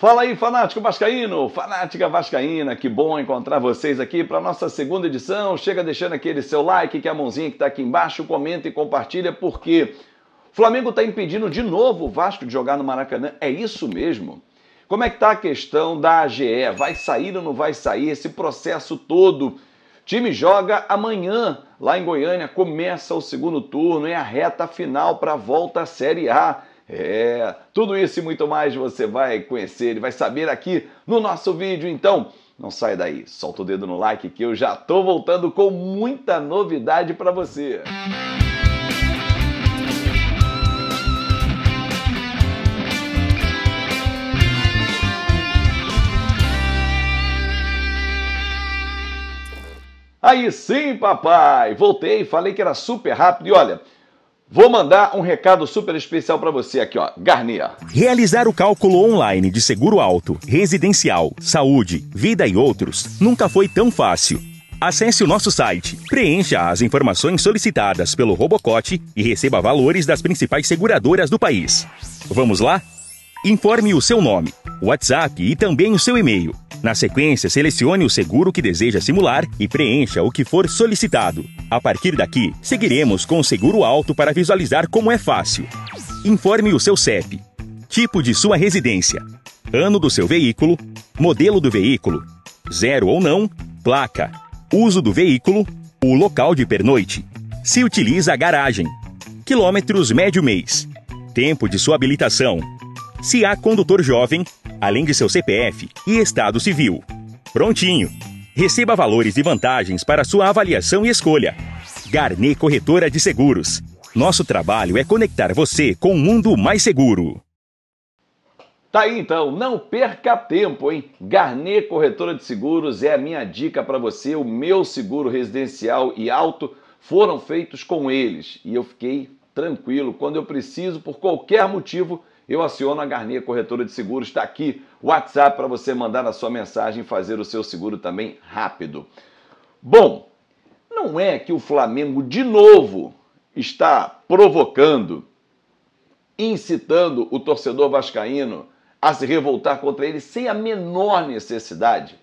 Fala aí, Fanático Vascaíno, Fanática Vascaína, que bom encontrar vocês aqui para a nossa segunda edição. Chega deixando aquele seu like, que é a mãozinha que está aqui embaixo, comenta e compartilha, porque o Flamengo está impedindo de novo o Vasco de jogar no Maracanã, é isso mesmo? Como é que está a questão da AGE? Vai sair ou não vai sair esse processo todo? O time joga amanhã, lá em Goiânia, começa o segundo turno e a reta final para a volta à Série A. É, tudo isso e muito mais você vai conhecer e vai saber aqui no nosso vídeo. Então, não sai daí, solta o dedo no like que eu já tô voltando com muita novidade para você. Aí sim, papai! Voltei, falei que era super rápido e olha... Vou mandar um recado super especial para você aqui, ó, Garnier. Realizar o cálculo online de seguro auto, residencial, saúde, vida e outros nunca foi tão fácil. Acesse o nosso site, preencha as informações solicitadas pelo Robocote e receba valores das principais seguradoras do país. Vamos lá? Informe o seu nome, WhatsApp e também o seu e-mail. Na sequência, selecione o seguro que deseja simular e preencha o que for solicitado. A partir daqui, seguiremos com o seguro auto para visualizar como é fácil. Informe o seu CEP, tipo de sua residência, ano do seu veículo, modelo do veículo, zero ou não, placa, uso do veículo, o local de pernoite, se utiliza a garagem, quilômetros médio mês, tempo de sua habilitação, se há condutor jovem, além de seu CPF e estado civil. Prontinho! Receba valores e vantagens para sua avaliação e escolha. Garnet Corretora de Seguros. Nosso trabalho é conectar você com um mundo mais seguro. Tá aí então, não perca tempo, hein? Garnet Corretora de Seguros é a minha dica para você. O meu seguro residencial e auto foram feitos com eles. E eu fiquei tranquilo. Quando eu preciso, por qualquer motivo... eu aciono a Garnier Corretora de Seguros, está aqui o WhatsApp para você mandar a sua mensagem e fazer o seu seguro também rápido. Bom, não é que o Flamengo de novo está provocando, incitando o torcedor vascaíno a se revoltar contra ele sem a menor necessidade?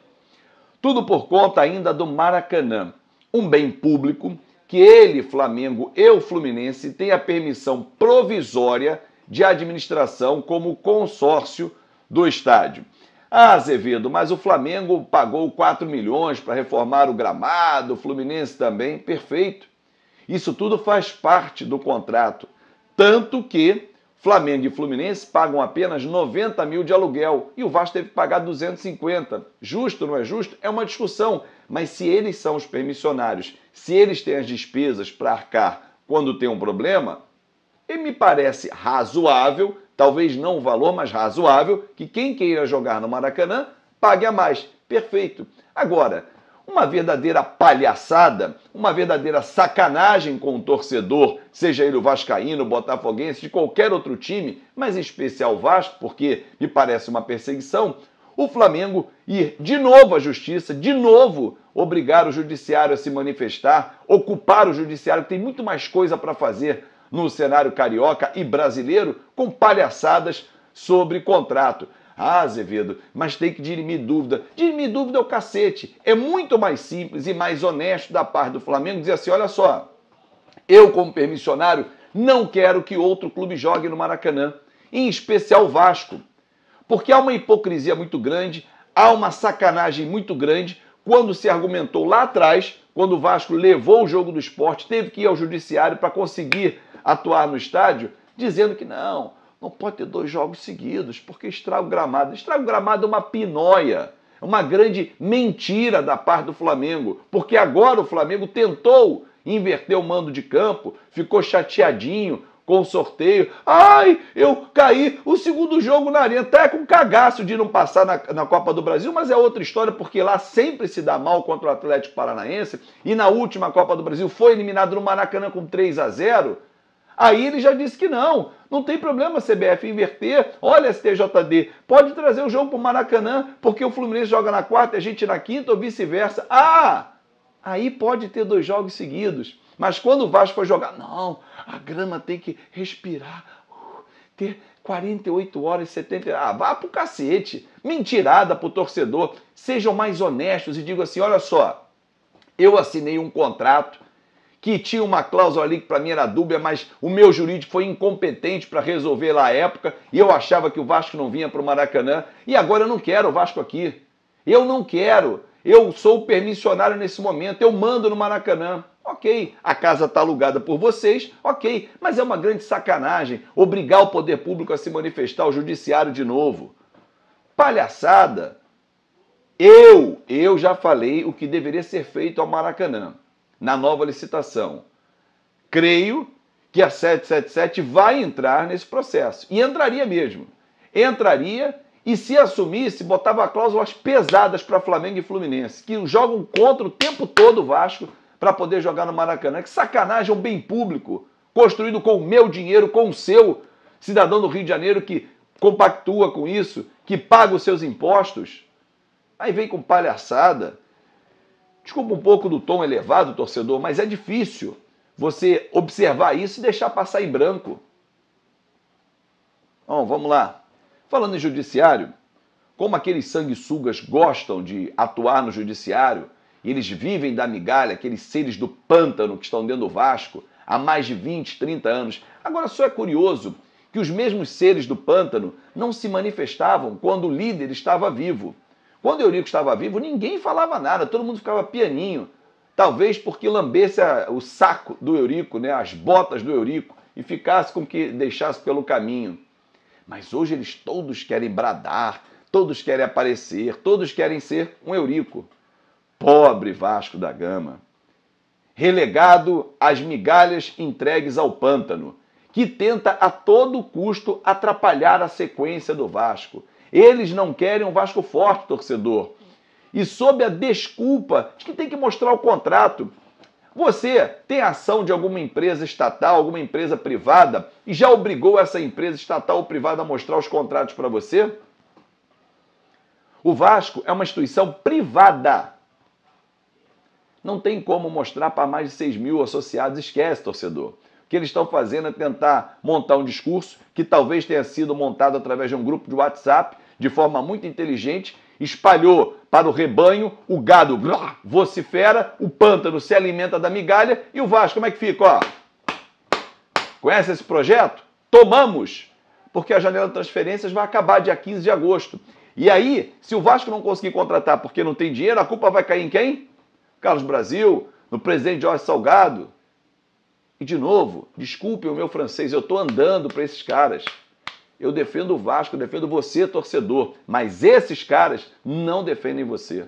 Tudo por conta ainda do Maracanã, um bem público que ele, Flamengo e o Fluminense, tem a permissão provisória de administração como consórcio do estádio. Ah, Azevedo, mas o Flamengo pagou 4 milhões para reformar o gramado, o Fluminense também, perfeito. Isso tudo faz parte do contrato, tanto que Flamengo e Fluminense pagam apenas 90 mil de aluguel e o Vasco teve que pagar 250. Justo, não é justo? É uma discussão, mas se eles são os permissionários, se eles têm as despesas para arcar quando tem um problema... e me parece razoável, talvez não o valor, mas razoável, que quem queira jogar no Maracanã pague a mais. Perfeito. Agora, uma verdadeira palhaçada, uma verdadeira sacanagem com o torcedor, seja ele o vascaíno, o botafoguense, de qualquer outro time, mas em especial o Vasco, porque me parece uma perseguição, o Flamengo ir de novo à justiça, de novo obrigar o judiciário a se manifestar, ocupar o judiciário, que tem muito mais coisa para fazer no cenário carioca e brasileiro, com palhaçadas sobre contrato. Ah, Azevedo, mas tem que dirimir dúvida. Dirimir dúvida é o cacete. É muito mais simples e mais honesto da parte do Flamengo dizer assim, olha só, eu como permissionário não quero que outro clube jogue no Maracanã, em especial o Vasco, porque há uma hipocrisia muito grande, há uma sacanagem muito grande, quando se argumentou lá atrás, quando o Vasco levou o jogo do Sport, teve que ir ao judiciário para conseguir atuar no estádio, dizendo que não pode ter dois jogos seguidos, porque estraga o gramado. Estraga o gramado é uma pinóia, é uma grande mentira da parte do Flamengo, porque agora o Flamengo tentou inverter o mando de campo, ficou chateadinho com o sorteio. Ai, eu caí o segundo jogo na Arena, até com cagaço de não passar na Copa do Brasil, mas é outra história, porque lá sempre se dá mal contra o Atlético Paranaense, e na última Copa do Brasil foi eliminado no Maracanã com 3-0, Aí ele já disse que não tem problema a CBF inverter. Olha, STJD, pode trazer o jogo para o Maracanã, porque o Fluminense joga na quarta e a gente na quinta, ou vice-versa. Ah, aí pode ter dois jogos seguidos. Mas quando o Vasco for jogar, a grama tem que respirar, ter 48 horas e 70... Ah, vá pro cacete. Mentirada pro torcedor. Sejam mais honestos e digam assim, olha só, eu assinei um contrato que tinha uma cláusula ali que para mim era dúbia, mas o meu jurídico foi incompetente para resolver lá à época e eu achava que o Vasco não vinha para o Maracanã e agora eu não quero o Vasco aqui. Eu não quero. Eu sou o permissionário nesse momento, eu mando no Maracanã. Ok, a casa está alugada por vocês, ok, mas é uma grande sacanagem obrigar o poder público a se manifestar, o judiciário de novo. Palhaçada. Eu já falei o que deveria ser feito ao Maracanã, na nova licitação. Creio que a 777 vai entrar nesse processo, e entraria mesmo. Entraria e se assumisse, botava cláusulas pesadas para Flamengo e Fluminense, que jogam contra o tempo todo o Vasco, para poder jogar no Maracanã. Que sacanagem, um bem público, construído com o meu dinheiro, com o seu, cidadão do Rio de Janeiro que compactua com isso, que paga os seus impostos. Aí vem com palhaçada. Desculpa um pouco do tom elevado, torcedor, mas é difícil você observar isso e deixar passar em branco. Bom, vamos lá. Falando em judiciário, como aqueles sanguessugas gostam de atuar no judiciário, eles vivem da migalha, aqueles seres do pântano que estão dentro do Vasco há mais de 20, 30 anos. Agora só é curioso que os mesmos seres do pântano não se manifestavam quando o líder estava vivo. Quando o Eurico estava vivo, ninguém falava nada, todo mundo ficava pianinho. Talvez porque lambesse o saco do Eurico, né, as botas do Eurico, e ficasse com que deixasse pelo caminho. Mas hoje eles todos querem bradar, todos querem aparecer, todos querem ser um Eurico. Pobre Vasco da Gama, relegado às migalhas entregues ao pântano, que tenta a todo custo atrapalhar a sequência do Vasco. Eles não querem um Vasco forte, torcedor. E sob a desculpa de que tem que mostrar o contrato. Você tem ação de alguma empresa estatal, alguma empresa privada, e já obrigou essa empresa estatal ou privada a mostrar os contratos para você? O Vasco é uma instituição privada. Não tem como mostrar para mais de 6 mil associados. Esquece, torcedor. O que eles estão fazendo é tentar montar um discurso que talvez tenha sido montado através de um grupo de WhatsApp, de forma muito inteligente, espalhou para o rebanho, o gado vocifera, o pântano se alimenta da migalha e o Vasco, como é que fica? Ó? Conhece esse projeto? Tomamos! Porque a janela de transferências vai acabar dia 15 de agosto. E aí, se o Vasco não conseguir contratar porque não tem dinheiro, a culpa vai cair em quem? Carlos Brasil, no presidente Jorge Salgado. E, de novo, desculpem o meu francês, eu estou andando para esses caras. Eu defendo o Vasco, eu defendo você, torcedor, mas esses caras não defendem você.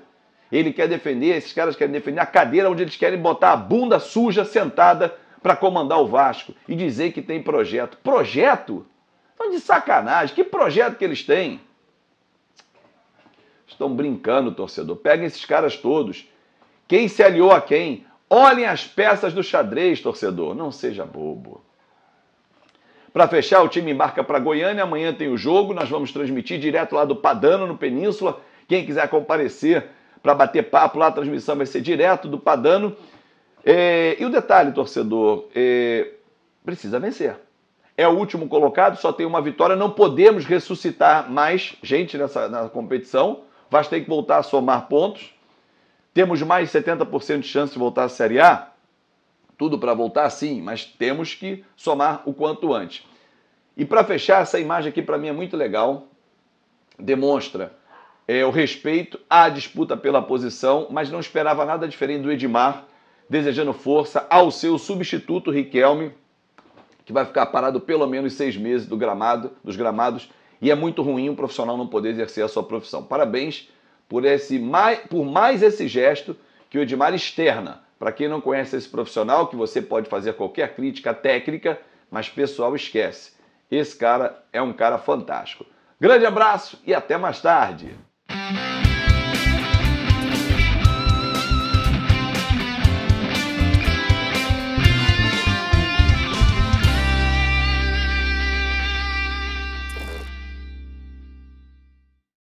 Ele quer defender, esses caras querem defender a cadeira onde eles querem botar a bunda suja sentada para comandar o Vasco e dizer que tem projeto. Projeto? Estão de sacanagem. Que projeto que eles têm? Estão brincando, torcedor. Peguem esses caras todos. Quem se aliou a quem? Olhem as peças do xadrez, torcedor. Não seja bobo. Para fechar, o time embarca para Goiânia. Amanhã tem o jogo. Nós vamos transmitir direto lá do Padano, no Península. Quem quiser comparecer para bater papo lá, a transmissão vai ser direto do Padano. E o detalhe, torcedor, precisa vencer. É o último colocado, só tem uma vitória. Não podemos ressuscitar mais gente na competição. Vai ter que voltar a somar pontos. Temos mais de 70% de chance de voltar à Série A? Tudo para voltar, sim, mas temos que somar o quanto antes. E para fechar, essa imagem aqui para mim é muito legal. Demonstra o respeito à disputa pela posição, mas não esperava nada diferente do Edmar, desejando força ao seu substituto Riquelme, que vai ficar parado pelo menos 6 meses dos gramados, e é muito ruim um profissional não poder exercer a sua profissão. Parabéns por mais esse gesto que o Edmar externa. Para quem não conhece esse profissional, que você pode fazer qualquer crítica técnica, mas pessoal, esquece. Esse cara é um cara fantástico. Grande abraço e até mais tarde.